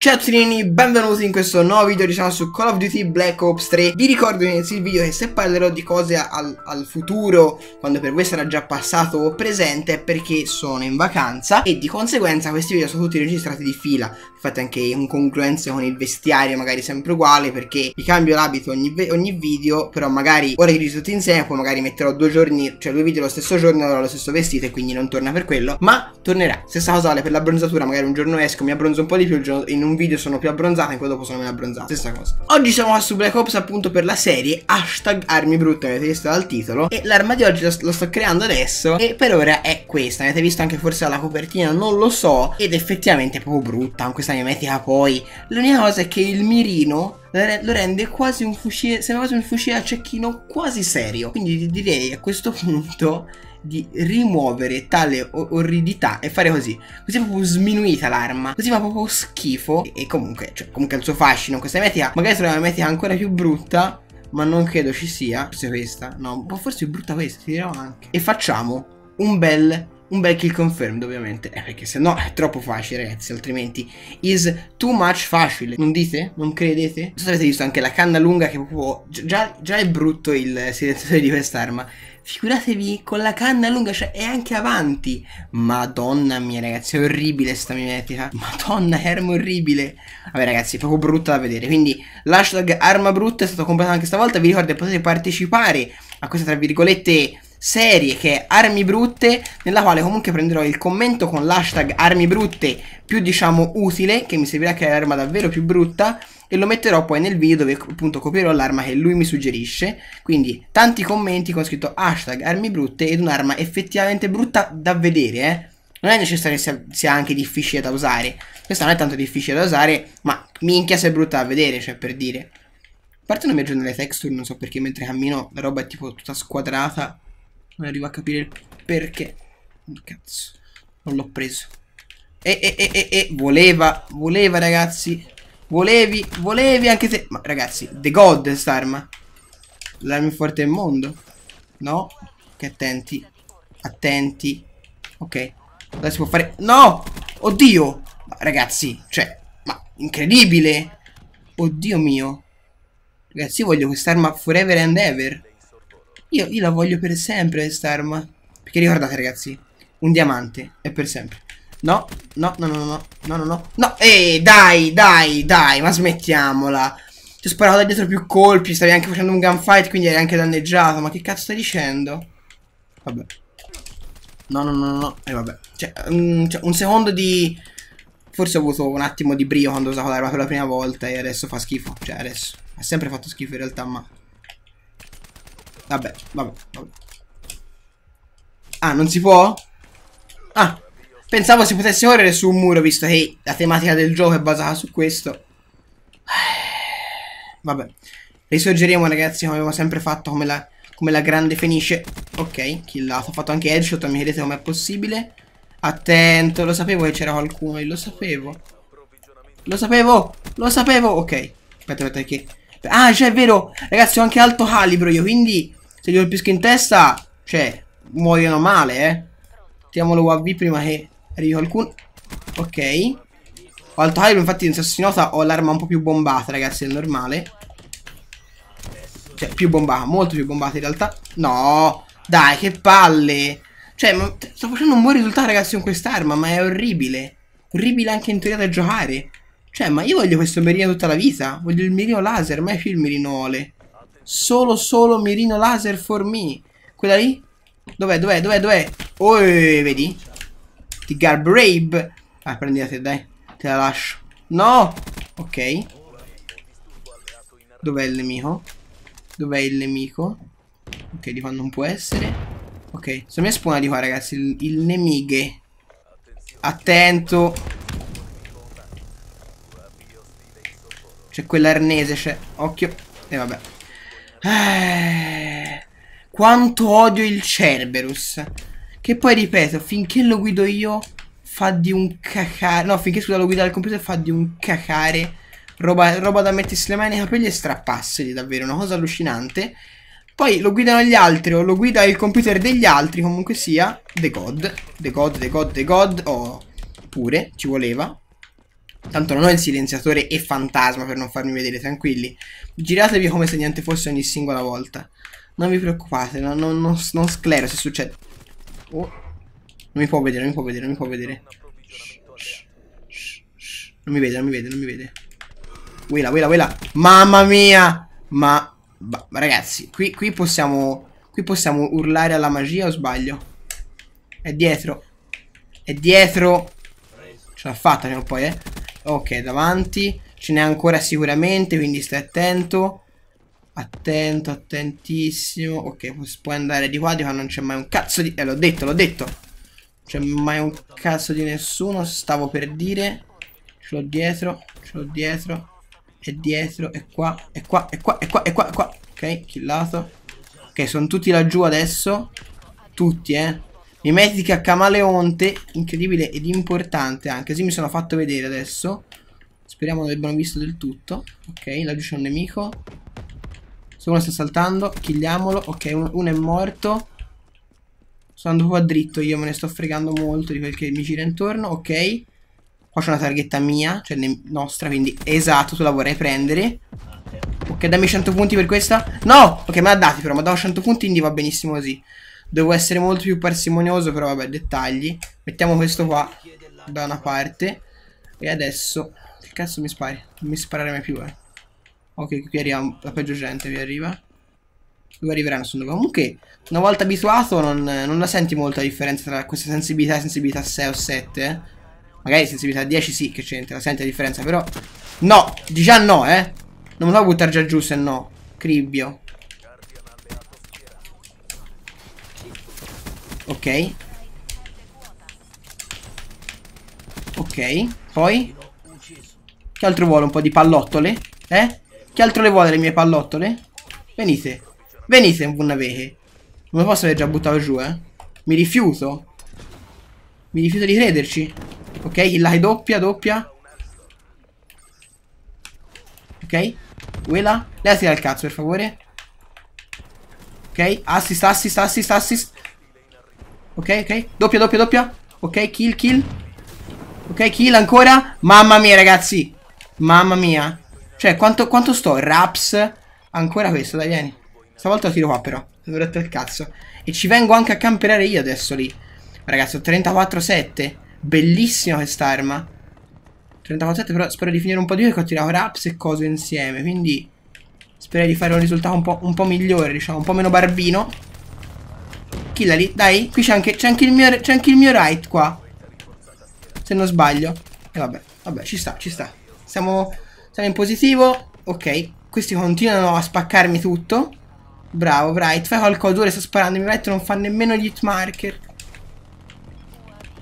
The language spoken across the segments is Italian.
Ciao a tutti, benvenuti in questo nuovo video su Call of Duty Black Ops 3. Vi ricordo all'inizio del video che se parlerò di cose al futuro, quando per voi sarà già passato o presente, è perché sono in vacanza e di conseguenza questi video sono tutti registrati di fila. Fate anche incongruenze con il vestiario, magari sempre uguale, perché vi cambio l'abito ogni video, però magari ora li tutti insieme, poi magari metterò due giorni, cioè due video lo stesso giorno, avrò lo stesso vestito e quindi non torna per quello, ma tornerà. Stessa cosa vale per l'abbronzatura, magari un giorno esco, mi abbronzo un po' di più, in un video sono più abbronzato, in quello dopo sono meno abbronzato, stessa cosa. Oggi siamo qua su Black Ops appunto per la serie hashtag armi brutte, avete visto dal titolo, e l'arma di oggi lo sto creando adesso e per ora è questa, avete visto anche forse alla copertina, non lo so, ed effettivamente è proprio brutta, con questa mimetica poi. L'unica cosa è che il mirino lo rende quasi un fucile, sembra quasi un fucile a cecchino quasi serio, quindi direi a questo punto di rimuovere tale orridità e fare così. Così è proprio sminuita l'arma, così fa proprio schifo e comunque, cioè, comunque ha il suo fascino questa mimetica. Magari troviamo una mimetica ancora più brutta, ma non credo ci sia. Forse questa, no, ma forse è brutta questa, ti dirò anche. E facciamo un bel kill confirmed, ovviamente, perché se no è troppo facile, ragazzi, altrimenti is too much facile, non dite? Non credete? So, avete visto anche la canna lunga che proprio già è brutto il silenziatore di quest'arma, figuratevi con la canna lunga, cioè è anche avanti. Madonna mia, ragazzi, è orribile sta mimetica, madonna, è arma orribile. Vabbè ragazzi, è proprio brutta da vedere, quindi l'hashtag arma brutta è stato completato anche stavolta. Vi ricordo che potete partecipare a questa, tra virgolette, serie che è armi brutte, nella quale comunque prenderò il commento con l'hashtag armi brutte più, diciamo, utile, che mi servirà a creare l'arma davvero più brutta, e lo metterò poi nel video dove appunto copierò l'arma che lui mi suggerisce. Quindi tanti commenti con scritto hashtag armi brutte ed un'arma effettivamente brutta da vedere, eh. Non è necessario che sia anche difficile da usare. Questa non è tanto difficile da usare, ma minchia se è brutta da vedere, cioè, per dire. A parte non mi aggiorno le texture, non so perché mentre cammino la roba è tipo tutta squadrata, non arrivo a capire il perché. Cazzo, non l'ho preso. Voleva ragazzi, volevi anche te. Ma ragazzi, the god st'arma, l'arma più forte del mondo. No, che attenti. Ok, adesso si può fare. No, oddio. Ma ragazzi, cioè, ma incredibile. Oddio mio. Ragazzi, io voglio quest'arma forever and ever. Io la voglio per sempre quest'arma. Perché ricordate ragazzi, un diamante è per sempre. No. Dai, ma smettiamola. Ti ho sparato da dietro più colpi, stavi anche facendo un gunfight, quindi eri anche danneggiato. Ma che cazzo stai dicendo? Vabbè. No. E vabbè. Cioè, un secondo di... Forse ho avuto un attimo di brio quando ho usato l'arma per la prima volta, e adesso fa schifo. Cioè adesso ha sempre fatto schifo in realtà, ma... Vabbè. Ah, non si può? Ah, pensavo si potesse correre su un muro, visto che la tematica del gioco è basata su questo. Vabbè, risorgeremo ragazzi, come abbiamo sempre fatto, come la grande finisce. Ok, killato, ho fatto anche headshot, mi chiedete com'è possibile. Attento, lo sapevo che c'era qualcuno, lo sapevo. Ok, aspetta che... Ah, cioè è vero, ragazzi, ho anche alto calibro io, quindi... Se li colpisco in testa, cioè, muoiono male, eh. Mettiamolo UAV prima che arrivi qualcuno. Ok, ho alto calibro, infatti in sassinota ho l'arma un po' più bombata, ragazzi, del normale. Cioè, più bombata, molto più bombata in realtà. No, dai, che palle. Cioè, ma sto facendo un buon risultato, ragazzi, con quest'arma, ma è orribile. Orribile anche in teoria da giocare. Cioè, ma io voglio questo mirino tutta la vita. Voglio il mirino laser, mai più il mirino ole. Solo mirino laser for me. Quella lì? Dov'è? Oh, vedi? Ti garbrave. Ah, prendi la te, dai. Te la lascio. No! Ok. Dov'è il nemico? Ok, di qua non può essere. Ok, se mi espone di qua, ragazzi, il nemighe. Attento. C'è quell'arnese, c'è. Occhio. E vabbè. Quanto odio il Cerberus. Che poi ripeto, finché lo guido io fa di un cacare. No, finché scusa lo guida il computer fa di un cacare. Roba da mettersi le mani nei capelli e strapparseli, davvero. Una cosa allucinante. Poi lo guidano gli altri o lo guida il computer degli altri. Comunque sia. The god. Oh, pure. Ci voleva. Tanto non ho il silenziatore e fantasma per non farmi vedere, tranquilli. Giratevi come se niente fosse ogni singola volta. Non vi preoccupate, non sclero se succede. Oh. Non mi può vedere, non mi può vedere, non mi può vedere. Non mi vede, non mi vede, non mi vede. Willa, willa, willa. Mamma mia! Ma ragazzi, qui possiamo... Qui possiamo urlare alla magia o sbaglio? È dietro. È dietro. Ce l'ha fatta prima o poi, eh. Ok, davanti. Ce n'è ancora sicuramente, quindi stai attento. Attento, attentissimo. Ok, puoi andare di qua, di qua non c'è mai un cazzo di... l'ho detto, l'ho detto. Non c'è mai un cazzo di nessuno, stavo per dire. Ce l'ho dietro, ce l'ho dietro. E dietro, e qua, e qua, e qua, e qua, e qua, e qua. Ok, killato. Ok, sono tutti laggiù adesso. Tutti, eh. Mimetica camaleonte, incredibile ed importante anche. Sì, mi sono fatto vedere adesso. Speriamo non abbiano visto del tutto. Ok, laggiù c'è un nemico. Se uno sta saltando, killiamolo. Ok, uno è morto. Sto andando qua dritto, io me ne sto fregando molto di quel che mi gira intorno. Ok. Qua c'è una targhetta mia, cioè nostra, quindi esatto, tu la vorrei prendere. Ok, dammi 100 punti per questa. No! Ok, me la dati però, mi ha dato 100 punti, quindi va benissimo così. Devo essere molto più parsimonioso, però vabbè, dettagli. Mettiamo questo qua da una parte. E adesso... Che cazzo mi spari? Non mi sparare mai più, eh. Ok, qui arriva la peggio gente, vi arriva. Dove arriveranno? Sono dove. Comunque, una volta abituato non la senti molto la differenza tra questa sensibilità e sensibilità 6 o 7, eh. Magari sensibilità 10 sì che c'entra, la senti la differenza, però... No! Già no, eh. Non me lo devo buttare già giù, se no. Cribbio. Ok. Ok. Poi? Che altro vuole? Un po' di pallottole? Eh? Che altro le vuole le mie pallottole? Venite. Venite, buona veche. Non lo posso aver già buttato giù, eh. Mi rifiuto. Mi rifiuto di crederci. Ok, killai doppia, doppia. Ok. Quella. Levati dal cazzo, per favore. Ok. Assist, assist, assist, assist. Ok, ok. Doppia, doppia, doppia. Ok, kill, kill. Ok, kill ancora. Mamma mia, ragazzi. Mamma mia. Cioè, quanto sto? Raps. Ancora questo, dai, vieni. Stavolta lo tiro qua, però. L'ho detto il cazzo. E ci vengo anche a camperare io adesso lì. Ragazzi, ho 34-7. Bellissima quest'arma. 34-7, però spero di finire un po' di più perché ho tirato raps e cose insieme. Quindi spero di fare un risultato un po' migliore, diciamo. Un po' meno barbino. Killali, dai. Qui c'è anche il mio right qua, se non sbaglio. E vabbè, vabbè, ci sta, ci sta. Siamo in positivo. Ok, questi continuano a spaccarmi tutto. Bravo, Bright. Fai qualcosa, ora sto sparando. Il mio right non fa nemmeno gli hit marker.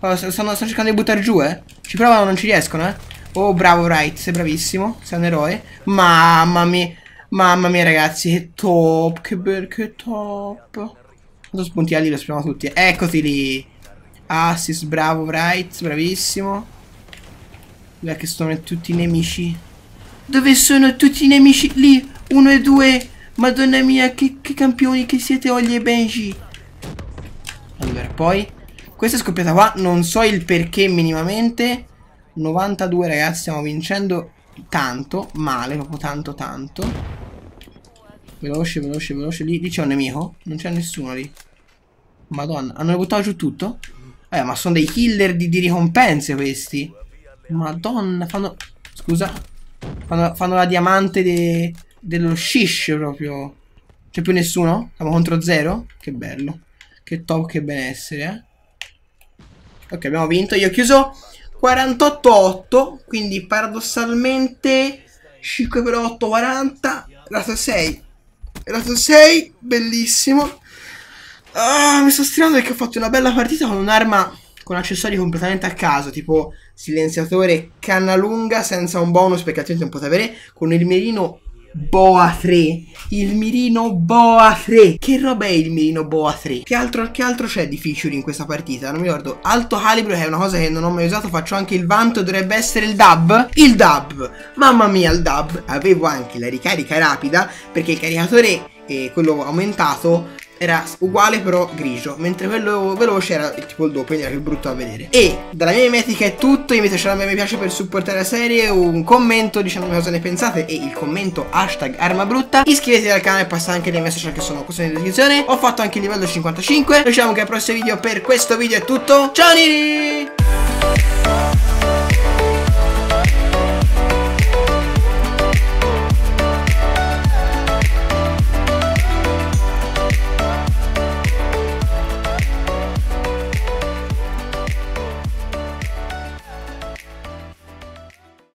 Sto cercando di buttare giù, eh. Ci provano, non ci riescono, eh. Oh, bravo, Bright. Sei bravissimo. Sei un eroe. Mamma mia, ragazzi. Che top. Che top. Quanto spuntiamo lì, lo speriamo tutti. Eccoti lì. Assist, bravo, Bright. Bravissimo. Dov'è che sono tutti i nemici? Dove sono tutti i nemici? Lì. 1 e 2. Madonna mia, che campioni che siete, Ollie e Benji. Allora, poi... Questa è scoppiata qua, non so il perché minimamente. 92, ragazzi, stiamo vincendo tanto, male, proprio tanto, tanto. Veloce, veloce, veloce. Lì c'è un nemico, non c'è nessuno lì. Madonna, hanno buttato giù tutto? Ma sono dei killer di ricompense questi. Madonna, fanno... Scusa. Fanno la diamante dello shish proprio. C'è più nessuno? Siamo contro 0? Che bello. Che top, che benessere, eh. Ok, abbiamo vinto. Io ho chiuso 48-8, quindi paradossalmente 5 per 8, 40. Rato 6. Rato 6, bellissimo. Ah, mi sto stirando perché ho fatto una bella partita con un'arma con accessori completamente a caso, tipo silenziatore canna lunga senza un bonus perché altrimenti non potete avere, con il mirino Boa 3. Il mirino Boa 3. Che roba è il mirino Boa 3? Che altro c'è di feature in questa partita? Non mi ricordo. Alto calibro, che è una cosa che non ho mai usato. Faccio anche il vanto. Dovrebbe essere il dab. Il dab. Mamma mia, il dab. Avevo anche la ricarica rapida, perché il caricatore, quello aumentato, era uguale però grigio, mentre quello veloce era tipo il doppio, quindi era più brutto da vedere. E dalla mia mimetica è tutto, io mi metto un mi piace per supportare la serie, un commento dicendomi cosa ne pensate e il commento #armabrutta. Iscrivetevi al canale e passate anche nei miei social che sono qui in descrizione. Ho fatto anche il livello 55. Diciamo che al prossimo video, per questo video è tutto. Ciao!